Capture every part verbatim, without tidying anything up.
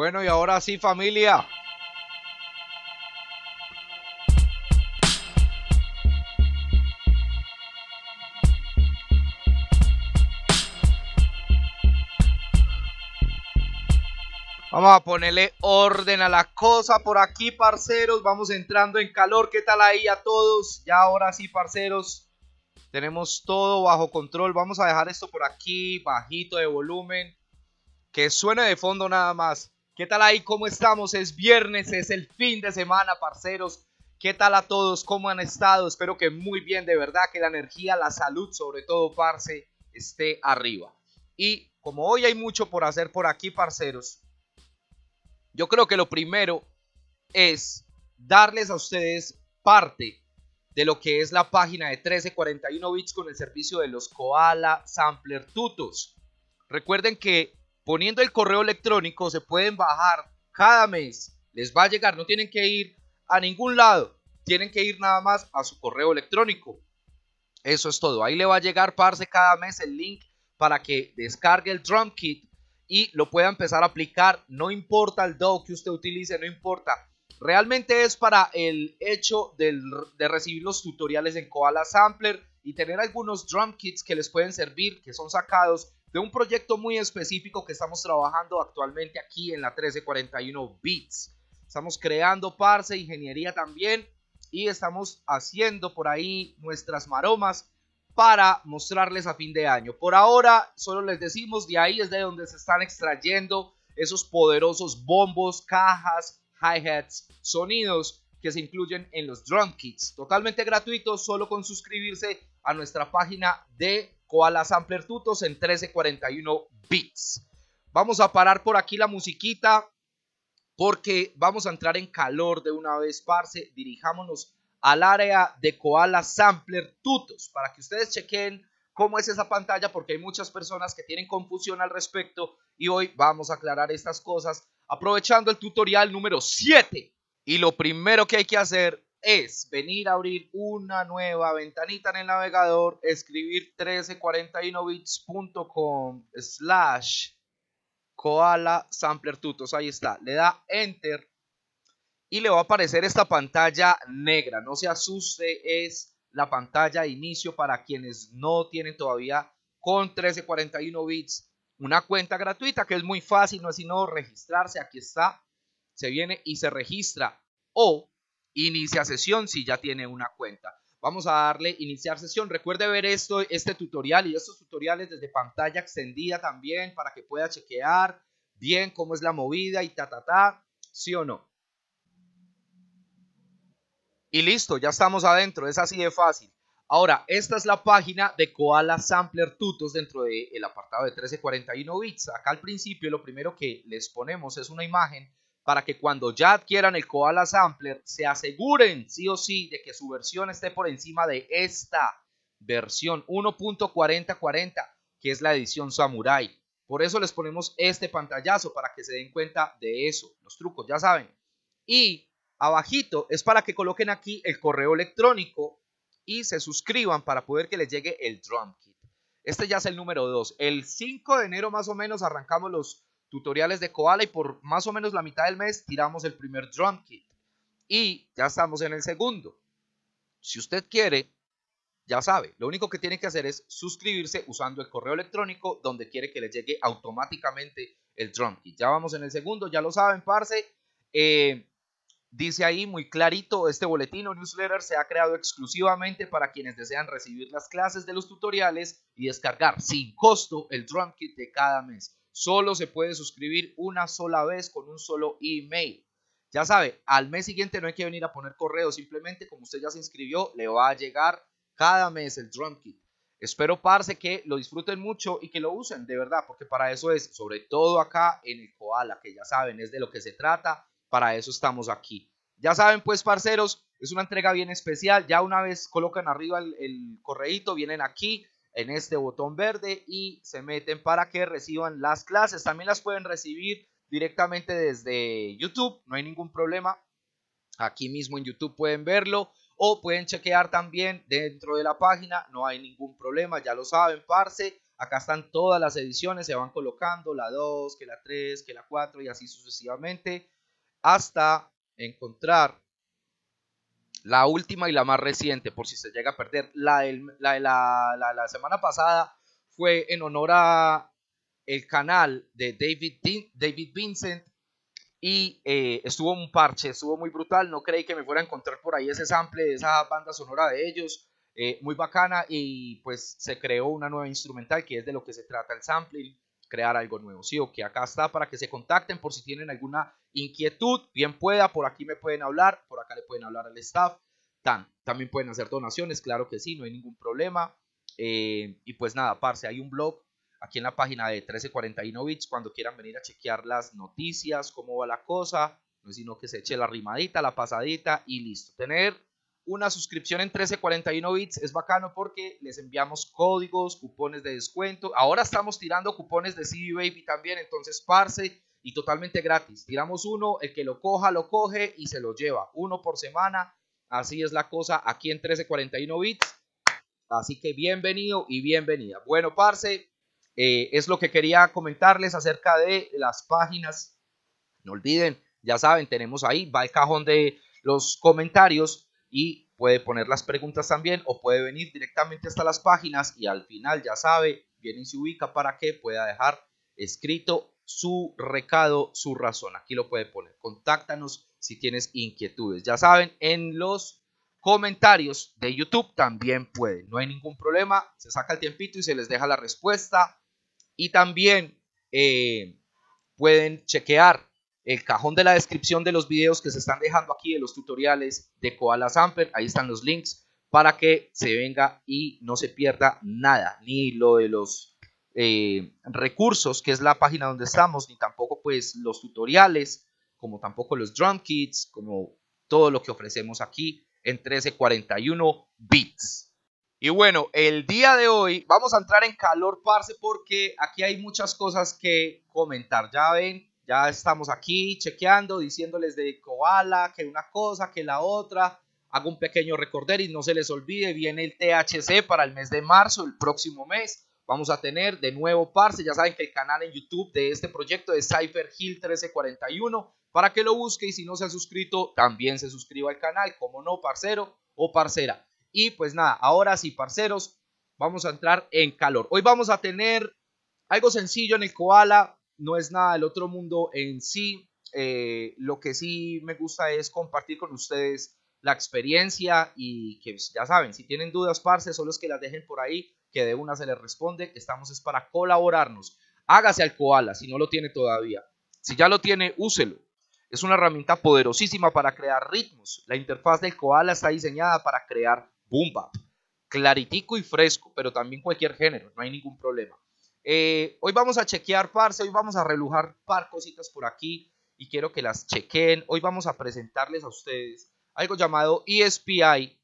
Bueno, y ahora sí, familia. Vamos a ponerle orden a la cosa por aquí, parceros. Vamos entrando en calor. ¿Qué tal ahí a todos? Ya ahora sí, parceros. Tenemos todo bajo control. Vamos a dejar esto por aquí, bajito de volumen. Que suene de fondo nada más. ¿Qué tal ahí? ¿Cómo estamos? Es viernes, es el fin de semana, parceros. ¿Qué tal a todos? ¿Cómo han estado? Espero que muy bien, de verdad. Que la energía, la salud, sobre todo, parce, esté arriba. Y como hoy hay mucho por hacer por aquí, parceros, yo creo que lo primero es darles a ustedes parte de lo que es la página de trece cuarenta y uno Beats con el servicio de los Koala Sampler Tutos. Recuerden que poniendo el correo electrónico se pueden bajar cada mes. Les va a llegar, no tienen que ir a ningún lado. Tienen que ir nada más a su correo electrónico. Eso es todo. Ahí le va a llegar, parce, cada mes el link para que descargue el drum kit y lo pueda empezar a aplicar. No importa el D A W que usted utilice, no importa. Realmente es para el hecho de, de recibir los tutoriales en Koala Sampler y tener algunos drum kits que les pueden servir, que son sacados de un proyecto muy específico que estamos trabajando actualmente aquí en la trece cuarenta y uno Beats. Estamos creando, parce, ingeniería también, y estamos haciendo por ahí nuestras maromas para mostrarles a fin de año. Por ahora solo les decimos, de ahí es de donde se están extrayendo esos poderosos bombos, cajas, hi-hats, sonidos que se incluyen en los drum kits. Totalmente gratuitos, solo con suscribirse a nuestra página de Koala Sampler Tutos en trece cuarenta y uno Beats. Vamos a parar por aquí la musiquita porque vamos a entrar en calor de una vez, parce. Dirijámonos al área de Koala Sampler Tutos para que ustedes chequen cómo es esa pantalla, porque hay muchas personas que tienen confusión al respecto y hoy vamos a aclarar estas cosas aprovechando el tutorial número siete. Y lo primero que hay que hacer es venir a abrir una nueva ventanita en el navegador, escribir trece cuarenta y uno bits punto com slash koala sampler tutos. Ahí está, le da enter y le va a aparecer esta pantalla negra. No se asuste, es la pantalla de inicio para quienes no tienen todavía con trece cuarenta y uno Beats una cuenta gratuita, que es muy fácil, no es sino registrarse. Aquí está, se viene y se registra o inicia sesión si ya tiene una cuenta. Vamos a darle iniciar sesión. Recuerde ver esto, este tutorial y estos tutoriales desde pantalla extendida también para que pueda chequear bien cómo es la movida y ta ta ta, sí o no. Y listo, ya estamos adentro, es así de fácil. Ahora, esta es la página de Koala Sampler Tutos dentro del apartado de trece cuarenta y uno Beats. Acá al principio lo primero que les ponemos es una imagen para que cuando ya adquieran el Koala Sampler se aseguren sí o sí de que su versión esté por encima de esta versión uno punto cuarenta cuarenta, que es la edición Samurai. Por eso les ponemos este pantallazo para que se den cuenta de eso, los trucos, ya saben. Y abajito es para que coloquen aquí el correo electrónico y se suscriban para poder que les llegue el drum kit. Este ya es el número dos. El cinco de enero más o menos arrancamos los tutoriales de Koala y por más o menos la mitad del mes tiramos el primer drum kit. Y ya estamos en el segundo. Si usted quiere, ya sabe, lo único que tiene que hacer es suscribirse usando el correo electrónico donde quiere que les llegue automáticamente el drum kit. Ya vamos en el segundo, ya lo saben, parce. Eh... Dice ahí muy clarito, este boletín o newsletter se ha creado exclusivamente para quienes desean recibir las clases de los tutoriales y descargar sin costo el drum kit de cada mes. Solo se puede suscribir una sola vez con un solo email. Ya sabe, al mes siguiente no hay que venir a poner correo, simplemente como usted ya se inscribió, le va a llegar cada mes el drum kit. Espero, parce, que lo disfruten mucho y que lo usen de verdad, porque para eso es, sobre todo acá en el Koala, que ya saben, es de lo que se trata. Para eso estamos aquí. Ya saben pues, parceros, es una entrega bien especial. Ya una vez colocan arriba el, el correíto, vienen aquí en este botón verde y se meten para que reciban las clases. También las pueden recibir directamente desde YouTube, no hay ningún problema. Aquí mismo en YouTube pueden verlo o pueden chequear también dentro de la página, no hay ningún problema, ya lo saben, parce. Acá están todas las ediciones, se van colocando la dos, que la tres, que la cuatro y así sucesivamente hasta encontrar la última y la más reciente, por si se llega a perder. La, del, la, la, la, la semana pasada fue en honor a el canal de David, Din, David Vincent y eh, estuvo un parche, estuvo muy brutal. No creí que me fuera a encontrar por ahí ese sample de esa banda sonora de ellos, eh, muy bacana, y pues se creó una nueva instrumental, que es de lo que se trata el sampling, crear algo nuevo. Sí, ok, acá está para que se contacten por si tienen alguna inquietud, bien pueda, por aquí me pueden hablar, por acá le pueden hablar al staff, tan, también pueden hacer donaciones, claro que sí, no hay ningún problema. Eh, y pues nada, parce, hay un blog aquí en la página de trece cuarenta y uno Beats, cuando quieran venir a chequear las noticias, cómo va la cosa, no es sino que se eche la rimadita, la pasadita y listo. Tener una suscripción en trece cuarenta y uno Beats es bacano porque les enviamos códigos, cupones de descuento. Ahora estamos tirando cupones de C D Baby también, entonces parce, y totalmente gratis. Tiramos uno, el que lo coja, lo coge y se lo lleva, uno por semana, así es la cosa aquí en trece cuarenta y uno Beats. Así que bienvenido y bienvenida. Bueno, parce, Eh, es lo que quería comentarles acerca de las páginas. No olviden, ya saben, tenemos ahí, va el cajón de los comentarios y puede poner las preguntas también, o puede venir directamente hasta las páginas y al final, ya sabe, viene y se ubica para que pueda dejar escrito su recado, su razón. Aquí lo puede poner. Contáctanos si tienes inquietudes. Ya saben, en los comentarios de YouTube también pueden. No hay ningún problema. Se saca el tiempito y se les deja la respuesta. Y también eh, pueden chequear el cajón de la descripción de los videos que se están dejando aquí, de los tutoriales de Koala Sampler. Ahí están los links para que se venga y no se pierda nada. Ni lo de los eh, recursos, que es la página donde estamos, ni tampoco pues los tutoriales, como tampoco los drum kits, como todo lo que ofrecemos aquí en trece cuarenta y uno Beats. Y bueno, el día de hoy vamos a entrar en calor, parce, porque aquí hay muchas cosas que comentar. Ya ven, ya estamos aquí chequeando, diciéndoles de Koala, que una cosa, que la otra. Hago un pequeño recorder y no se les olvide, viene el T H C para el mes de marzo, el próximo mes. Vamos a tener de nuevo, parce, ya saben que el canal en YouTube de este proyecto es Cypher Hill trece cuarenta y uno, para que lo busque, y si no se ha suscrito, también se suscriba al canal, como no, parcero o parcera. Y pues nada, ahora sí, parceros, vamos a entrar en calor. Hoy vamos a tener algo sencillo en el Koala, no es nada del otro mundo en sí. Eh, lo que sí me gusta es compartir con ustedes la experiencia y que ya saben, si tienen dudas, parce, solo es que las dejen por ahí, que de una se les responde. Estamos es para colaborarnos. Hágase al Koala si no lo tiene todavía. Si ya lo tiene, úselo. Es una herramienta poderosísima para crear ritmos. La interfaz del Koala está diseñada para crear boom bap, claritico y fresco, pero también cualquier género, no hay ningún problema. Eh, hoy vamos a chequear, parce, hoy vamos a relujar par cositas por aquí y quiero que las chequen. Hoy vamos a presentarles a ustedes algo llamado E S P I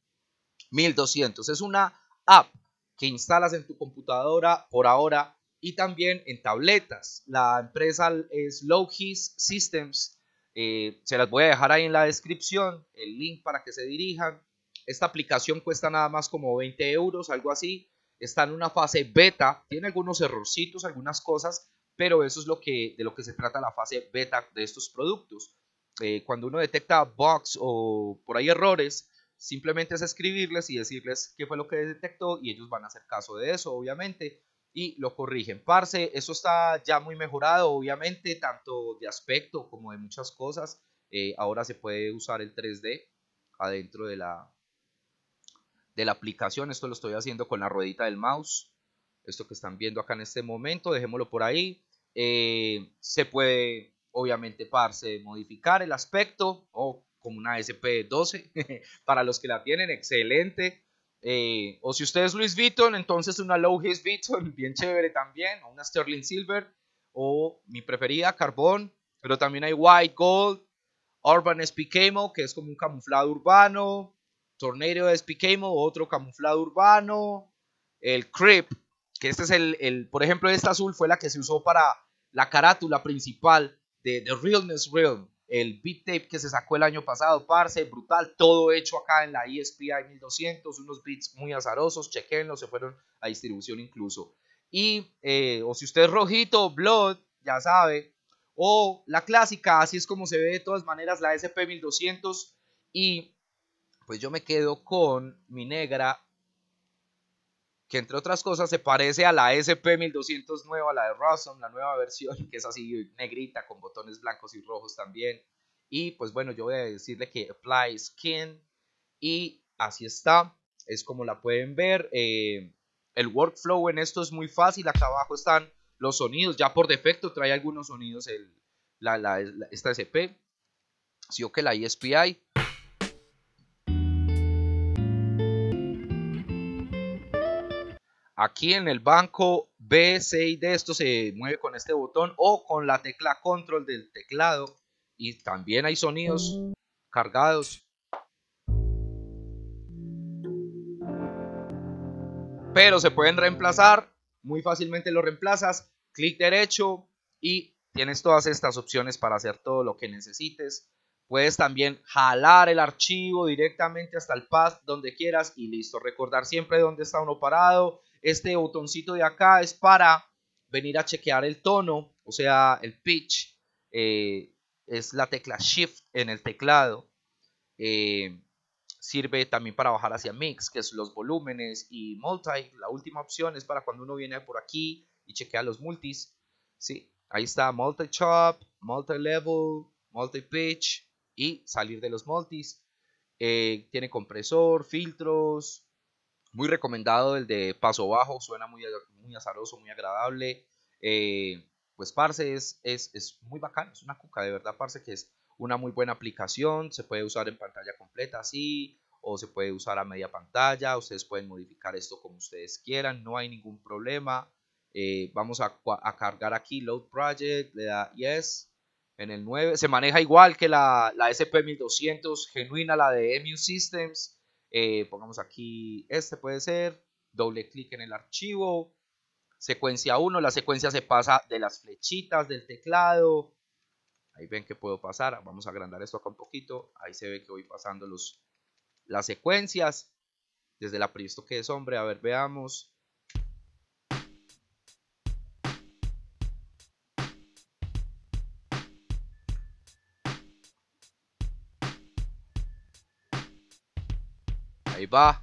mil doscientos. Es una app que instalas en tu computadora por ahora y también en tabletas. La empresa es Low Hiss Systems. Eh, se las voy a dejar ahí en la descripción, el link para que se dirijan. Esta aplicación cuesta nada más como veinte euros, algo así. Está en una fase beta, tiene algunos errorcitos, algunas cosas, pero eso es lo que, de lo que se trata la fase beta de estos productos. Eh, cuando uno detecta bugs o por ahí errores, simplemente es escribirles y decirles qué fue lo que detectó y ellos van a hacer caso de eso, obviamente, y lo corrigen. Parce, eso está ya muy mejorado, obviamente, tanto de aspecto como de muchas cosas. Eh, ahora se puede usar el tres D adentro de la... de la aplicación. Esto lo estoy haciendo con la ruedita del mouse, esto que están viendo acá en este momento, dejémoslo por ahí. Eh, se puede, obviamente, parce, modificar el aspecto, o como una S P doce, para los que la tienen, excelente. Eh, o si usted es Luis Vuitton, entonces una Low Hiss Vuitton, bien chévere también, o una Sterling Silver, o mi preferida, carbón, pero también hay White Gold, Urban S P Camo, que es como un camuflado urbano, Tornado de S P Camo, otro camuflado urbano, el Crip, que este es el, el, por ejemplo, esta azul fue la que se usó para la carátula principal de The Realness Realm, el beat tape que se sacó el año pasado, parce, brutal, todo hecho acá en la E S P I mil doscientos, unos beats muy azarosos, chequenlos, se fueron a distribución incluso. Y, eh, o si usted es rojito, blood, ya sabe. O la clásica, así es como se ve de todas maneras la S P mil doscientos. Y pues yo me quedo con mi negra, que entre otras cosas se parece a la S P mil doscientos nueva, la de Rossum, la nueva versión, que es así negrita con botones blancos y rojos también. Y pues bueno, yo voy a decirle que apply skin y así está, es como la pueden ver. eh, el workflow en esto es muy fácil. Acá abajo están los sonidos, ya por defecto trae algunos sonidos el, la, la, la, esta S P, sí o que la E S P I. Aquí en el banco B, C y D, esto se mueve con este botón o con la tecla control del teclado. Y también hay sonidos cargados, pero se pueden reemplazar, muy fácilmente lo reemplazas, clic derecho y tienes todas estas opciones para hacer todo lo que necesites. Puedes también jalar el archivo directamente hasta el pad donde quieras y listo. Recordar siempre dónde está uno parado. Este botoncito de acá es para venir a chequear el tono, o sea el pitch. eh, es la tecla shift en el teclado. eh, sirve también para bajar hacia mix, que es los volúmenes, y multi, la última opción es para cuando uno viene por aquí y chequea los multis, ¿sí? Ahí está multi chop, multi level, multi pitch y salir de los multis. eh, tiene compresor, filtros, muy recomendado el de paso bajo, suena muy, muy azaroso, muy agradable. eh, pues parce, es, es, es muy bacano, es una cuca, de verdad parce, que es una muy buena aplicación. Se puede usar en pantalla completa así, o se puede usar a media pantalla, ustedes pueden modificar esto como ustedes quieran, no hay ningún problema. eh, vamos a, a cargar aquí Load Project, le da yes. En el nueve se maneja igual que la, la S P mil doscientos, genuina, la de E M U Systems. Eh, pongamos aquí, este puede ser, doble clic en el archivo, secuencia uno, la secuencia se pasa de las flechitas del teclado, ahí ven que puedo pasar, vamos a agrandar esto acá un poquito, ahí se ve que voy pasando los, las secuencias, desde la previsto que es hombre, a ver, veamos. Ahí va.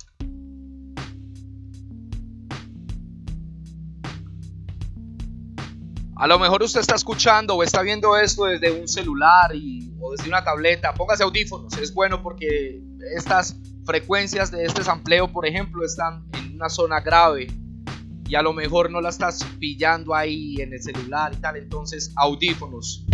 A lo mejor usted está escuchando o está viendo esto desde un celular y, o desde una tableta. Póngase audífonos, es bueno porque estas frecuencias de este sampleo, por ejemplo, están en una zona grave y a lo mejor no la estás pillando ahí en el celular y tal. Entonces, audífonos.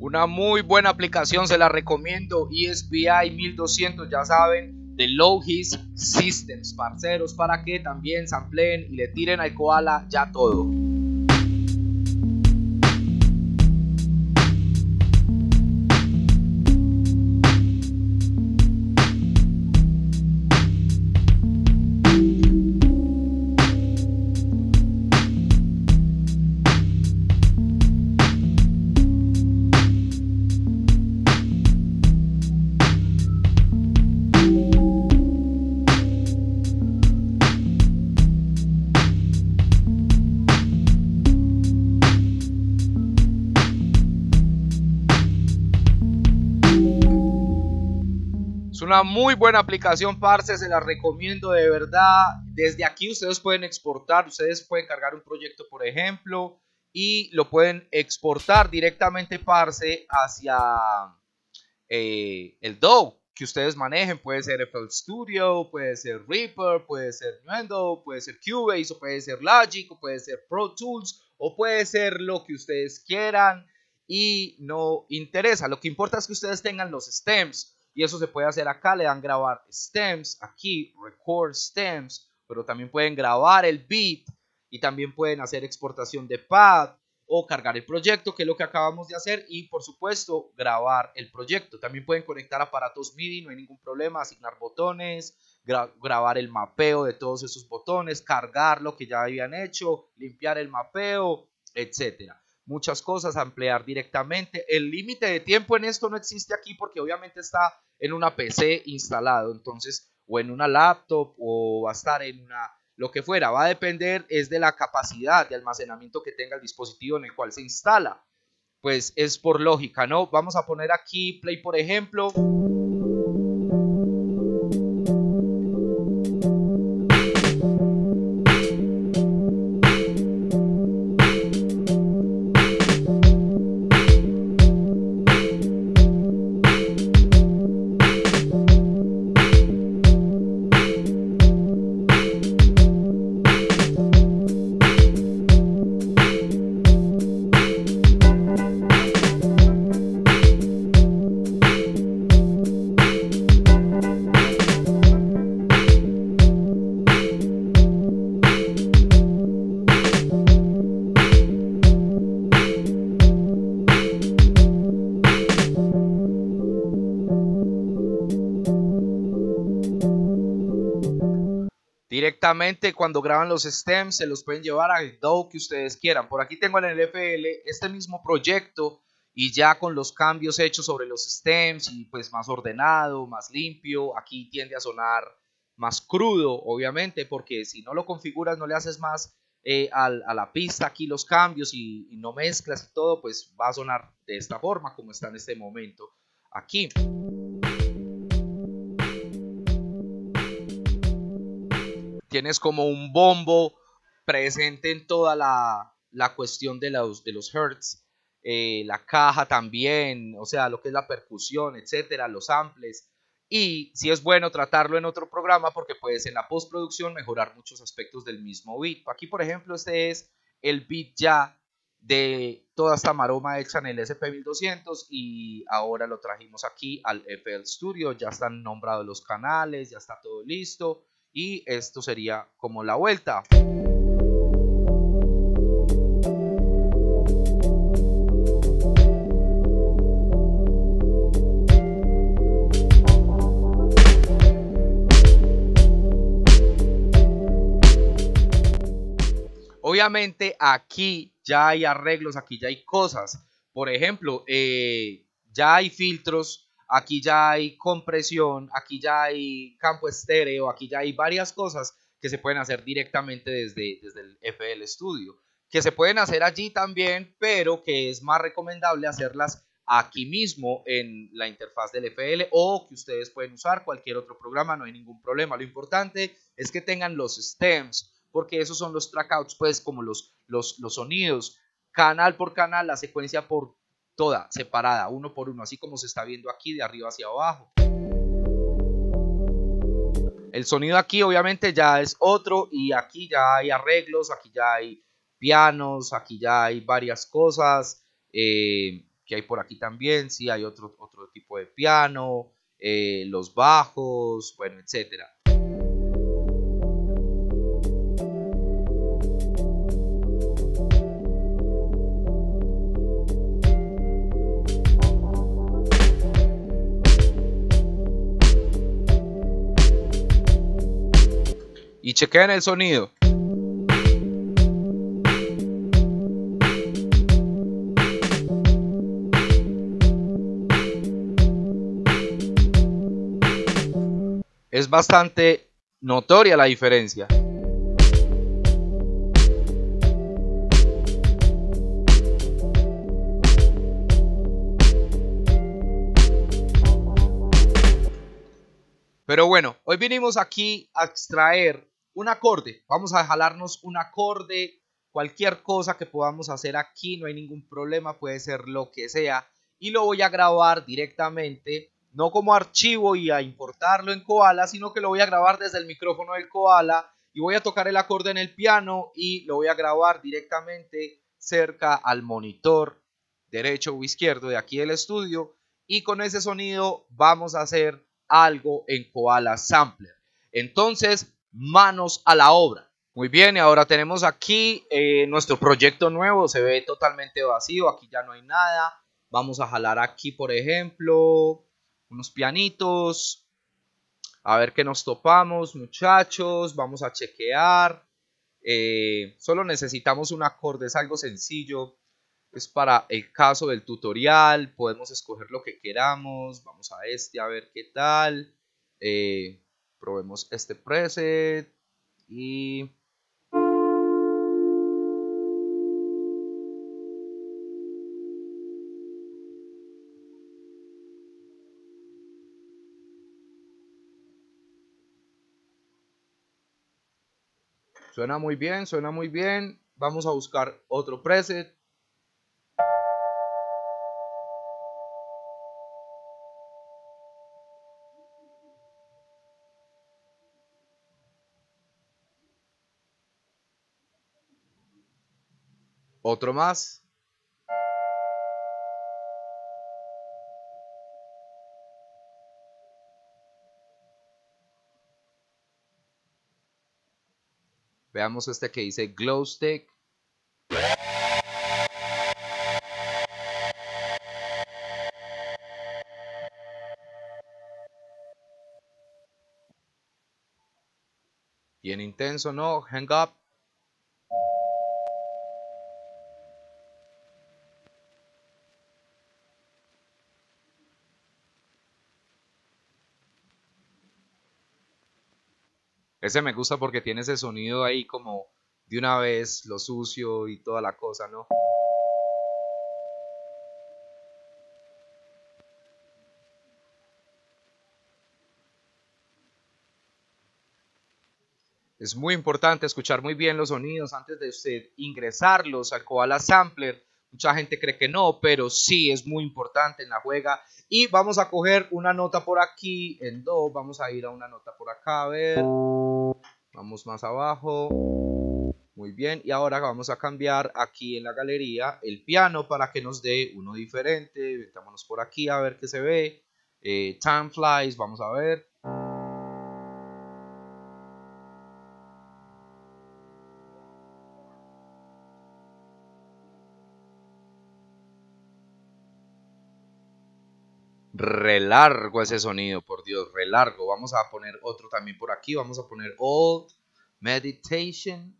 Una muy buena aplicación, se la recomiendo, E S P I mil doscientos, ya saben, de Low Hiss Systems, parceros, para que también sampleen y le tiren al koala ya todo. Una muy buena aplicación, parce, se la recomiendo de verdad. Desde aquí ustedes pueden exportar, ustedes pueden cargar un proyecto, por ejemplo, y lo pueden exportar directamente, parce, hacia eh, el D A W que ustedes manejen. Puede ser F L Studio, puede ser Reaper, puede ser Nuendo, puede ser Cubase, o puede ser Logic, o puede ser Pro Tools, o puede ser lo que ustedes quieran. y no interesa. Lo que importa es que ustedes tengan los stems, y eso se puede hacer acá. Le dan grabar stems, aquí record stems, pero también pueden grabar el beat y también pueden hacer exportación de pad o cargar el proyecto, que es lo que acabamos de hacer, y por supuesto grabar el proyecto. También pueden conectar aparatos MIDI, no hay ningún problema, asignar botones, gra grabar el mapeo de todos esos botones, cargar lo que ya habían hecho, limpiar el mapeo, etcétera. Muchas cosas, ampliar directamente. El límite de tiempo en esto no existe aquí porque obviamente está en una P C instalado, entonces, o en una laptop, o va a estar en una, lo que fuera, va a depender es de la capacidad de almacenamiento que tenga el dispositivo en el cual se instala. Pues es por lógica, ¿no? Vamos a poner aquí play, por ejemplo. Directamente cuando graban los stems se los pueden llevar al D A W que ustedes quieran. Por aquí tengo en el F L este mismo proyecto y ya con los cambios hechos sobre los stems, y pues más ordenado, más limpio. Aquí tiende a sonar más crudo, obviamente, porque si no lo configuras, no le haces más eh, a, a la pista aquí los cambios y, y no mezclas y todo, pues va a sonar de esta forma como está en este momento aquí. Tienes como un bombo presente en toda la, la cuestión de los, de los hertz, eh, la caja también, o sea, lo que es la percusión, etcétera, los samples. Y si es bueno tratarlo en otro programa porque puedes en la postproducción mejorar muchos aspectos del mismo beat. Aquí, por ejemplo, este es el beat ya de toda esta maroma hecha en el S P mil doscientos y ahora lo trajimos aquí al F L Studio. Ya están nombrados los canales, ya está todo listo. Y esto sería como la vuelta. Obviamente aquí ya hay arreglos, aquí ya hay cosas. Por ejemplo, eh, ya hay filtros. Aquí ya hay compresión, aquí ya hay campo estéreo, aquí ya hay varias cosas que se pueden hacer directamente desde, desde el F L Studio, que se pueden hacer allí también, pero que es más recomendable hacerlas aquí mismo en la interfaz del F L, o que ustedes pueden usar cualquier otro programa, no hay ningún problema. Lo importante es que tengan los stems, porque esos son los trackouts, pues como los, los, los sonidos, canal por canal, la secuencia por toda separada, uno por uno, así como se está viendo aquí de arriba hacia abajo. El sonido aquí obviamente ya es otro, y aquí ya hay arreglos, aquí ya hay pianos, aquí ya hay varias cosas, eh, que hay por aquí también, sí hay otro, otro tipo de piano, eh, los bajos, bueno, etcétera. Y chequen el sonido. Es bastante notoria la diferencia. Pero bueno, hoy vinimos aquí a extraer un acorde, vamos a jalarnos un acorde, cualquier cosa que podamos hacer aquí, no hay ningún problema, puede ser lo que sea, y lo voy a grabar directamente, no como archivo y a importarlo en Koala, sino que lo voy a grabar desde el micrófono del Koala, y voy a tocar el acorde en el piano, y lo voy a grabar directamente cerca al monitor derecho o izquierdo de aquí del estudio, y con ese sonido vamos a hacer algo en Koala Sampler. Entonces, manos a la obra. Muy bien, y ahora tenemos aquí eh, nuestro proyecto nuevo. Se ve totalmente vacío, aquí ya no hay nada. Vamos a jalar aquí, por ejemplo, unos pianitos. A ver qué nos topamos, muchachos. Vamos a chequear. Eh, solo necesitamos un acorde, es algo sencillo. Es para el caso del tutorial. Podemos escoger lo que queramos. Vamos a este a ver qué tal. Eh, probemos este preset. Y... Suena muy bien, suena muy bien. Vamos a buscar otro preset. Otro más. Veamos este que dice Glow Stick. Bien intenso, ¿no? Hang Up. Ese me gusta porque tiene ese sonido ahí como de una vez, lo sucio y toda la cosa, ¿no? Es muy importante escuchar muy bien los sonidos antes de usted ingresarlos al Koala Sampler. Mucha gente cree que no, pero sí es muy importante en la juega. Y vamos a coger una nota por aquí, en do, vamos a ir a una nota por acá, a ver... Vamos más abajo, muy bien, y ahora vamos a cambiar aquí en la galería el piano para que nos dé uno diferente. Metámonos por aquí a ver qué se ve. eh, Time Flies, vamos a ver. Relargo ese sonido, por Dios, relargo. Vamos a poner otro también por aquí. Vamos a poner Old Meditation.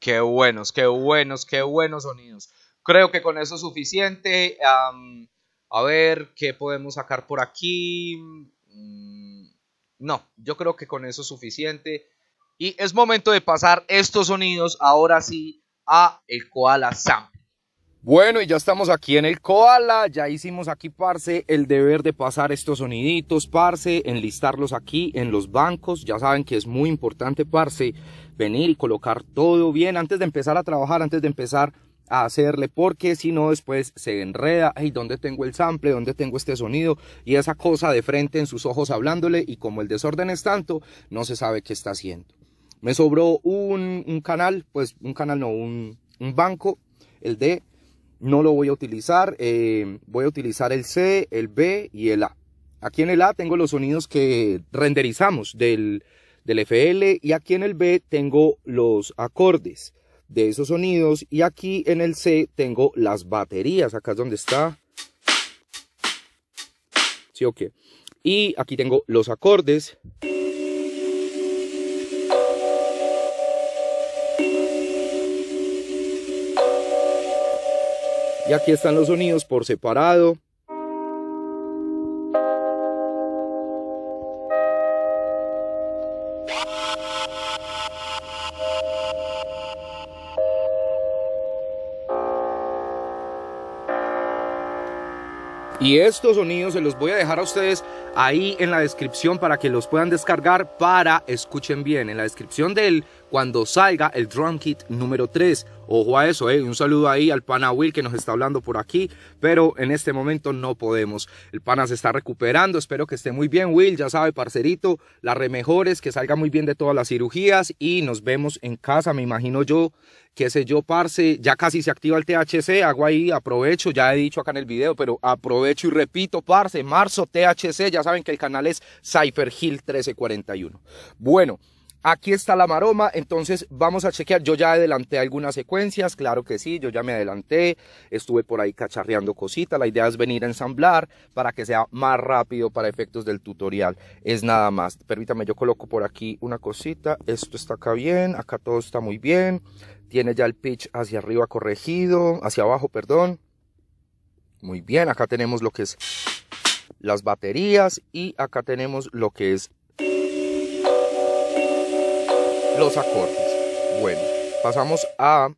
Qué buenos, qué buenos, qué buenos sonidos. Creo que con eso es suficiente. Um, a ver, ¿qué podemos sacar por aquí? Mm, no, yo creo que con eso es suficiente. Y es momento de pasar estos sonidos ahora sí a el Koala Sampler. Bueno, y ya estamos aquí en el Koala. Ya hicimos aquí, parce, el deber de pasar estos soniditos, parce, enlistarlos aquí en los bancos. Ya saben que es muy importante, parce, venir y colocar todo bien antes de empezar a trabajar, antes de empezar a hacerle, porque si no después se enreda. Hey, ¿dónde tengo el sample? ¿Dónde tengo este sonido? Y esa cosa de frente en sus ojos hablándole, y como el desorden es tanto, no se sabe qué está haciendo. Me sobró un, un canal, pues un canal no, un, un banco, el D, no lo voy a utilizar. eh, voy a utilizar el C, el B y el A. Aquí en el A tengo los sonidos que renderizamos del, del F L, y aquí en el B tengo los acordes de esos sonidos, y aquí en el C tengo las baterías. Acá es donde está, sí, ok. Y aquí tengo los acordes, y aquí están los sonidos por separado. Y estos sonidos se los voy a dejar a ustedes ahí en la descripción para que los puedan descargar, para, escuchen bien, en la descripción del cuando salga el drum kit número tres. Ojo a eso, eh. Un saludo ahí al pana Will que nos está hablando por aquí, pero en este momento no podemos. El pana se está recuperando, espero que esté muy bien, Will, ya sabe, parcerito, las remejores, que salga muy bien de todas las cirugías y nos vemos en casa, me imagino yo, qué sé yo, parce, ya casi se activa el T H C, hago ahí, aprovecho, ya he dicho acá en el video, pero aprovecho y repito, parce, marzo T H C, ya saben que el canal es Cypher Hill trece cuarenta y uno. Bueno, aquí está la maroma, entonces vamos a chequear. Yo ya adelanté algunas secuencias, claro que sí, yo ya me adelanté, estuve por ahí cacharreando cositas. La idea es venir a ensamblar para que sea más rápido para efectos del tutorial, es nada más. Permítame, yo coloco por aquí una cosita, esto está acá bien, acá todo está muy bien, tiene ya el pitch hacia arriba corregido, hacia abajo, perdón. Muy bien, acá tenemos lo que es las baterías y acá tenemos lo que es los acordes. Bueno, pasamos a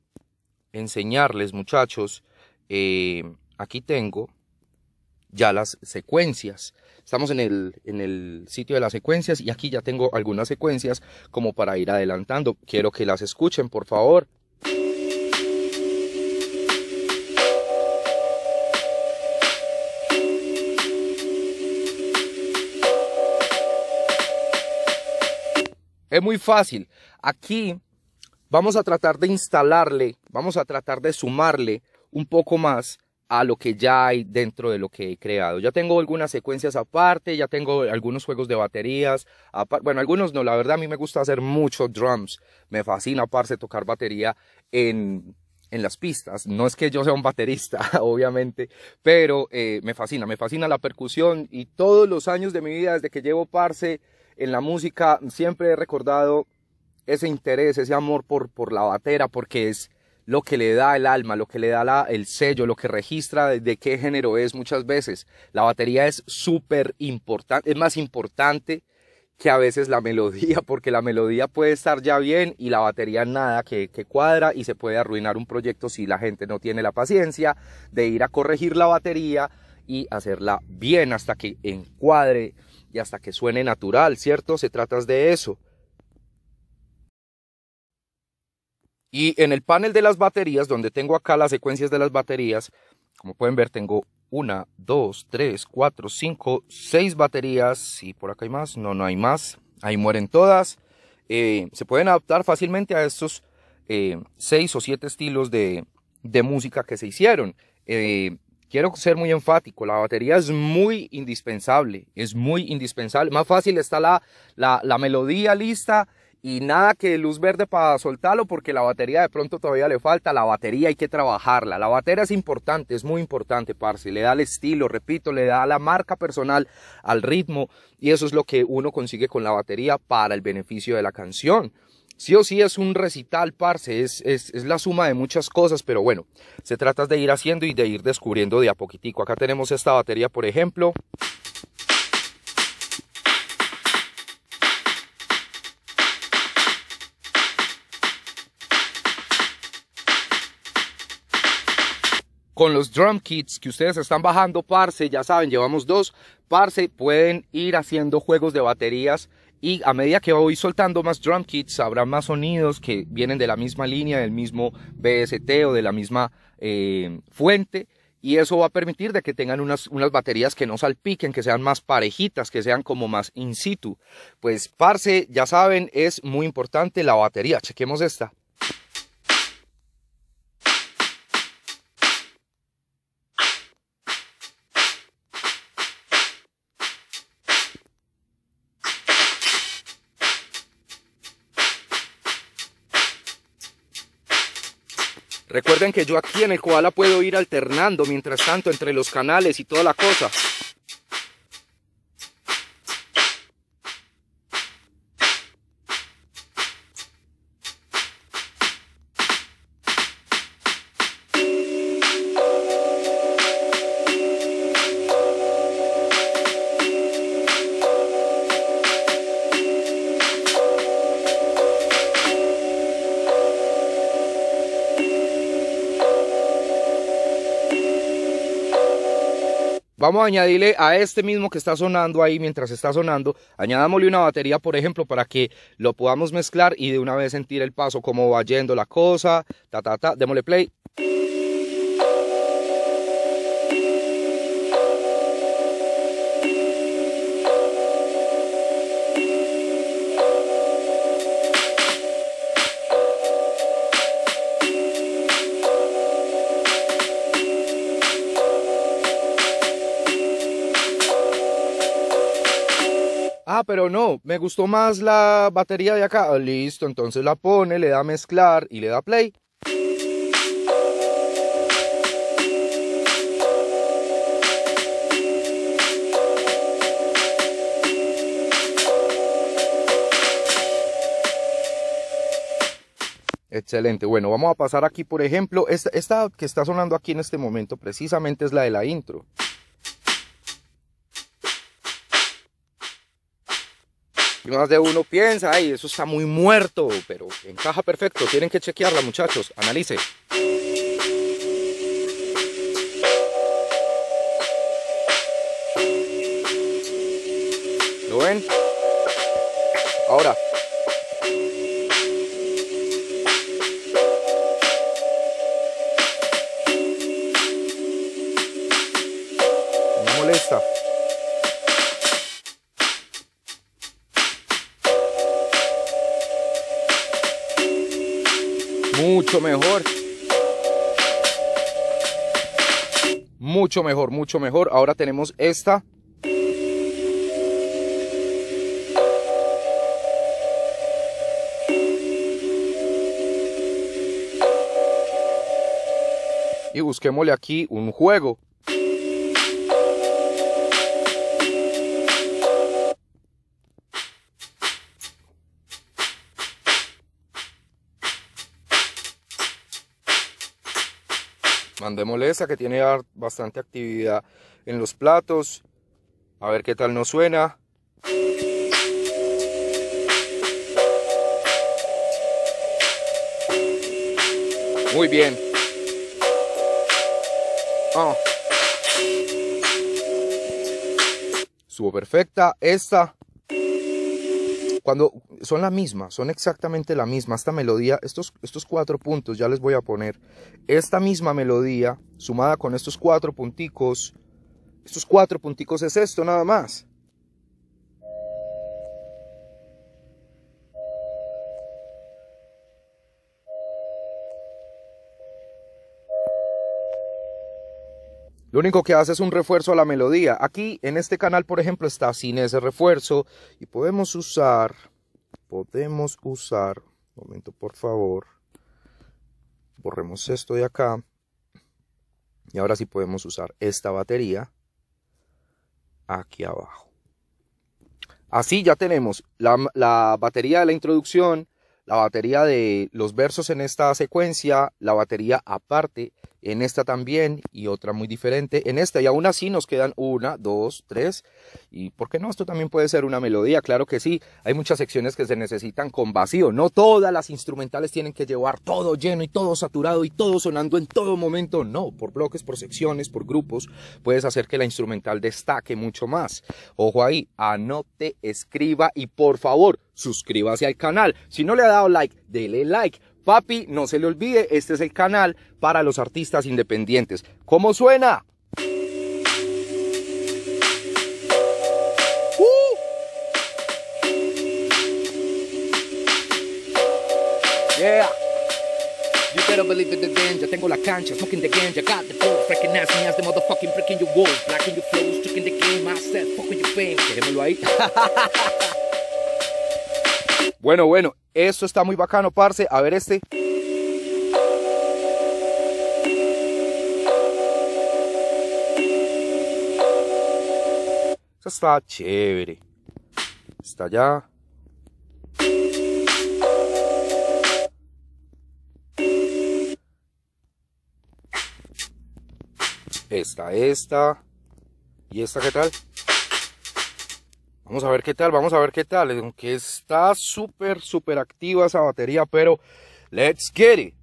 enseñarles, muchachos, eh, aquí tengo ya las secuencias. Estamos en el, en el sitio de las secuencias y aquí ya tengo algunas secuencias como para ir adelantando. Quiero que las escuchen, por favor. Es muy fácil. Aquí vamos a tratar de instalarle, vamos a tratar de sumarle un poco más a lo que ya hay dentro de lo que he creado. Ya tengo algunas secuencias aparte, ya tengo algunos juegos de baterías, bueno, algunos no, la verdad a mí me gusta hacer mucho drums, me fascina, parce, tocar batería en... en las pistas. No es que yo sea un baterista, obviamente, pero eh, me fascina, me fascina la percusión y todos los años de mi vida, desde que llevo, parce, en la música, siempre he recordado ese interés, ese amor por, por la batera, porque es lo que le da el alma, lo que le da la, el sello, lo que registra de, de qué género es muchas veces. La batería es súper importante, es más importante que a veces la melodía, porque la melodía puede estar ya bien y la batería nada que, que cuadra, y se puede arruinar un proyecto si la gente no tiene la paciencia de ir a corregir la batería y hacerla bien hasta que encuadre y hasta que suene natural, ¿cierto? Se trata de eso. Y en el panel de las baterías, donde tengo acá las secuencias de las baterías, como pueden ver, tengo una, dos, tres, cuatro, cinco, seis baterías. Y por acá hay más. No, no hay más. Ahí mueren todas. Eh, se pueden adaptar fácilmente a estos eh, seis o siete estilos de, de música que se hicieron. Eh, quiero ser muy enfático. La batería es muy indispensable. Es muy indispensable. Más fácil está la, la, la melodía lista. Y nada que luz verde para soltarlo, porque la batería de pronto todavía le falta. La batería hay que trabajarla. La batería es importante, es muy importante, parce. Le da el estilo, repito, le da la marca personal al ritmo. Y eso es lo que uno consigue con la batería para el beneficio de la canción. Sí o sí es un recital, parce. Es, es, es la suma de muchas cosas, pero bueno, se trata de ir haciendo y de ir descubriendo de a poquitico. Acá tenemos esta batería, por ejemplo. Con los drum kits que ustedes están bajando, parce, ya saben, llevamos dos, parce, pueden ir haciendo juegos de baterías y a medida que voy soltando más drum kits, habrá más sonidos que vienen de la misma línea, del mismo B S T o de la misma eh, fuente, y eso va a permitir de que tengan unas, unas baterías que no salpiquen, que sean más parejitas, que sean como más in situ. Pues, parce, ya saben, es muy importante la batería. Chequemos esta. Recuerden que yo aquí en el Koala puedo ir alternando mientras tanto entre los canales y toda la cosa. Vamos a añadirle a este mismo que está sonando ahí, mientras está sonando, añadámosle una batería, por ejemplo, para que lo podamos mezclar y de una vez sentir el paso, cómo va yendo la cosa, ta, ta, ta, démosle play. Ah, pero no, me gustó más la batería de acá. Listo, entonces la pone, le da mezclar y le da play. Excelente. Bueno, vamos a pasar aquí, por ejemplo, esta, esta que está sonando aquí en este momento precisamente es la de la intro. Más de uno piensa, ay, eso está muy muerto, pero encaja perfecto. Tienen que chequearla, muchachos, analice. ¿Lo ven? Ahora. No molesta. Mucho mejor, mucho mejor, mucho mejor. Ahora tenemos esta. Y busquémosle aquí un juego. Mandémosle esa que tiene bastante actividad en los platos. A ver qué tal nos suena. Muy bien. Oh. Estuvo perfecta. Esta. Cuando son la misma, son exactamente la misma, esta melodía, estos, estos cuatro puntos, ya les voy a poner, esta misma melodía, sumada con estos cuatro punticos, estos cuatro punticos es esto nada más. Lo único que hace es un refuerzo a la melodía. Aquí en este canal, por ejemplo, está sin ese refuerzo. Y podemos usar, podemos usar, un momento por favor, borremos esto de acá. Y ahora sí podemos usar esta batería aquí abajo. Así ya tenemos la, la batería de la introducción, la batería de los versos en esta secuencia, la batería aparte. En esta también y otra muy diferente en esta, y aún así nos quedan una, dos, tres, y por qué no, esto también puede ser una melodía, claro que sí. Hay muchas secciones que se necesitan con vacío, no todas las instrumentales tienen que llevar todo lleno y todo saturado y todo sonando en todo momento, no, por bloques, por secciones, por grupos, puedes hacer que la instrumental destaque mucho más. Ojo ahí, anote, escriba y por favor, suscríbase al canal. Si no le ha dado like, dele like. Papi, no se le olvide, este es el canal para los artistas independientes. ¿Cómo suena? Uh. Yeah. You better believe it again. Ya tengo la cancha, smoking the game. Ya got the ball, freaking ass me as the motherfucking breaking your walls, blacking your flows, tricking the game. I said, fuck with your fame. Déjemelo ahí. Bueno, bueno, esto está muy bacano, parce. A ver este. Esto está chévere. Está allá. Esta, esta. ¿Y esta qué tal? Vamos a ver qué tal, vamos a ver qué tal, aunque está súper, súper activa esa batería, pero let's get it.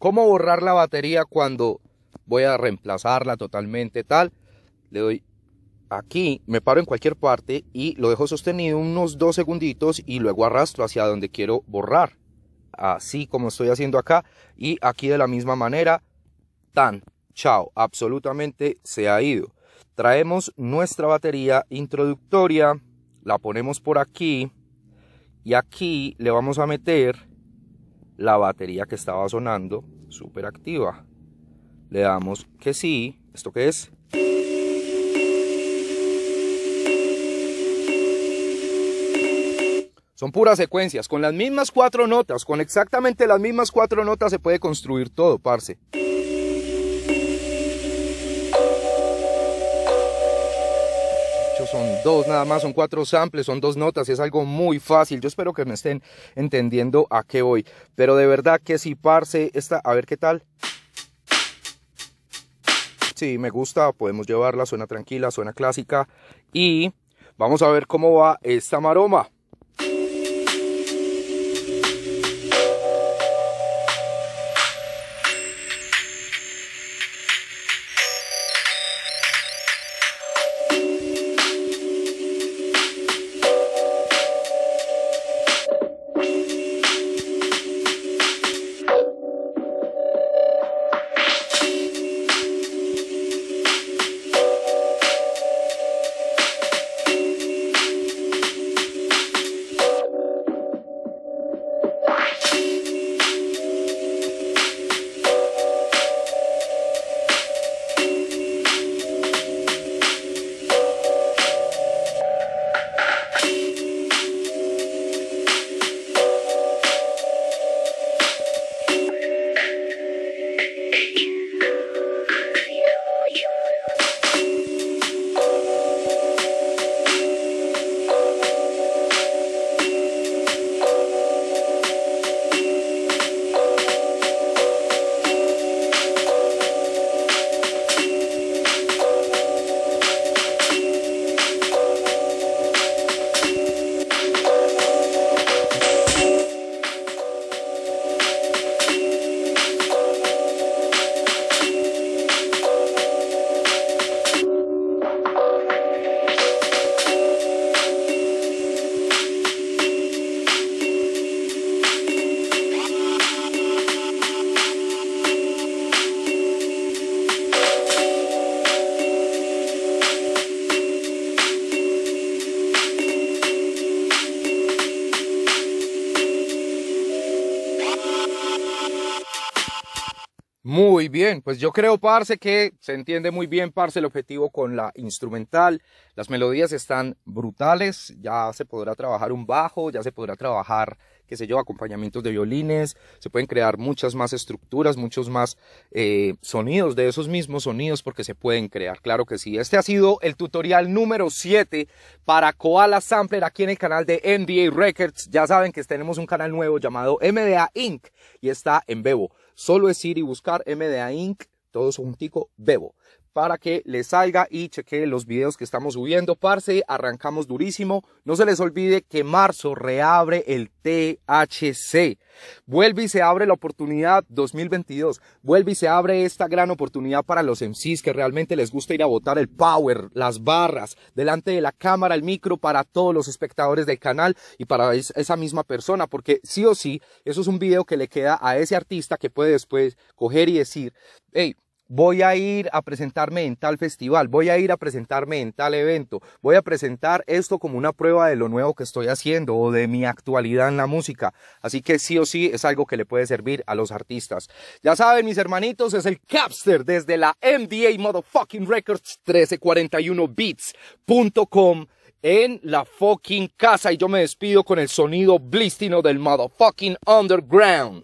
¿Cómo borrar la batería cuando voy a reemplazarla totalmente tal? Le doy aquí, me paro en cualquier parte y lo dejo sostenido unos dos segunditos y luego arrastro hacia donde quiero borrar. Así como estoy haciendo acá y aquí de la misma manera. Tan, chao, absolutamente se ha ido. Traemos nuestra batería introductoria, la ponemos por aquí y aquí le vamos a meter la batería que estaba sonando súper activa. Le damos que sí. ¿Esto qué es? Son puras secuencias, con las mismas cuatro notas, con exactamente las mismas cuatro notas se puede construir todo, parce. Son dos nada más, son cuatro samples, son dos notas, es algo muy fácil. Yo espero que me estén entendiendo a qué voy, pero de verdad que si parce, esta, a ver qué tal. Sí, me gusta, podemos llevarla, suena tranquila, suena clásica y vamos a ver cómo va esta maroma. Muy bien, pues yo creo, parce, que se entiende muy bien, parce, el objetivo con la instrumental. Las melodías están brutales, ya se podrá trabajar un bajo, ya se podrá trabajar, qué sé yo, acompañamientos de violines, se pueden crear muchas más estructuras, muchos más eh, sonidos de esos mismos sonidos, porque se pueden crear, claro que sí. Este ha sido el tutorial número siete para Koala Sampler aquí en el canal de M D A Records. Ya saben que tenemos un canal nuevo llamado M D A Incorporated y está en Bebo. Solo es ir y buscar M D A Incorporated, todo juntico, Bebo, para que les salga y chequen los videos que estamos subiendo, parce. Arrancamos durísimo. No se les olvide que marzo reabre el T H C. Vuelve y se abre la oportunidad dos mil veintidós. Vuelve y se abre esta gran oportunidad para los M Cs que realmente les gusta ir a botar el power, las barras, delante de la cámara, el micro, para todos los espectadores del canal y para esa misma persona, porque sí o sí, eso es un video que le queda a ese artista que puede después coger y decir, hey, voy a ir a presentarme en tal festival, voy a ir a presentarme en tal evento, voy a presentar esto como una prueba de lo nuevo que estoy haciendo o de mi actualidad en la música. Así que sí o sí es algo que le puede servir a los artistas. Ya saben, mis hermanitos, es el Capster desde la M D A Motherfucking Records, trece cuarenta y uno beats punto com, en la fucking casa. Y yo me despido con el sonido blistino del Motherfucking Underground.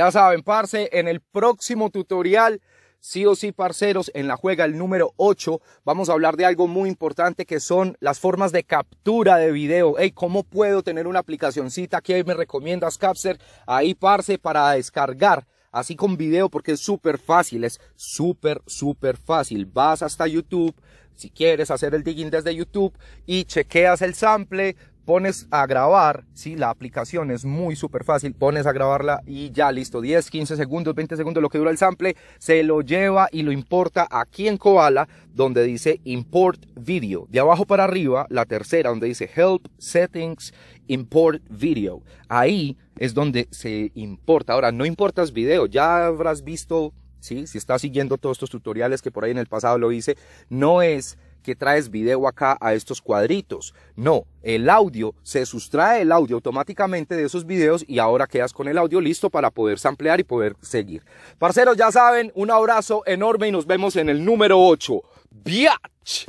Ya saben, parce, en el próximo tutorial, sí o sí, parceros, en la juega, el número ocho, vamos a hablar de algo muy importante que son las formas de captura de video. Hey, ¿cómo puedo tener una aplicacioncita que me recomiendas, Capser? Ahí, parce, para descargar. Así con video, porque es súper fácil, es súper, súper fácil. Vas hasta YouTube, si quieres hacer el digging desde YouTube, y chequeas el sample, pones a grabar, ¿sí? La aplicación es muy súper fácil, pones a grabarla y ya listo, diez, quince segundos, veinte segundos, lo que dura el sample, se lo lleva y lo importa aquí en Koala, donde dice Import Video. De abajo para arriba, la tercera, donde dice Help, Settings, Import Video. Ahí es donde se importa. Ahora, no importas video, ya habrás visto, ¿sí? Si estás siguiendo todos estos tutoriales que por ahí en el pasado lo hice, no es que traes video acá a estos cuadritos. No, el audio, se sustrae el audio automáticamente de esos videos y ahora quedas con el audio listo para poder samplear y poder seguir. Parceros, ya saben, un abrazo enorme y nos vemos en el número ocho. ¡Biatch!